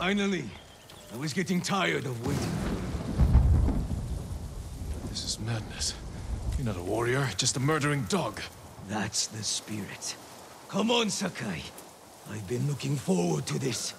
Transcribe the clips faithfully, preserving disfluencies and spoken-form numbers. Finally, I was getting tired of waiting. This is madness. You're not a warrior, just a murdering dog. That's the spirit. Come on, Sakai. I've been looking forward to this.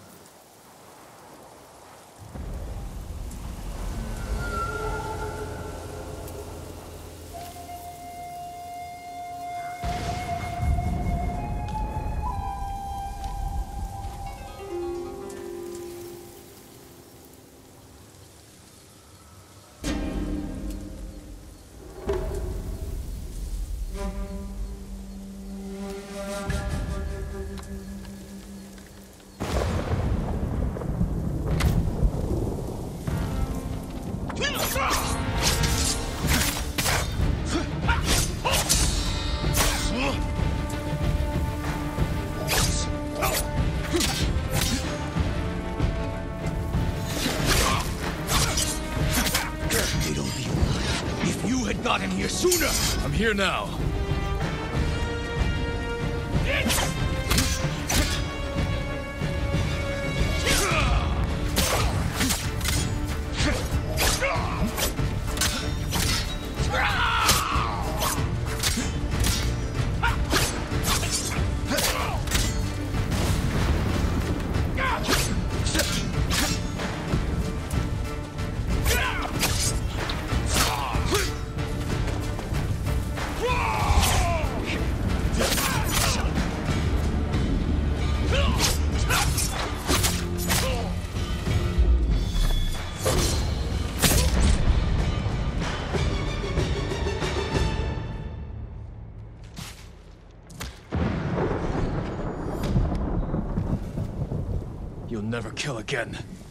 Not in here sooner! I'm here now. Never kill again.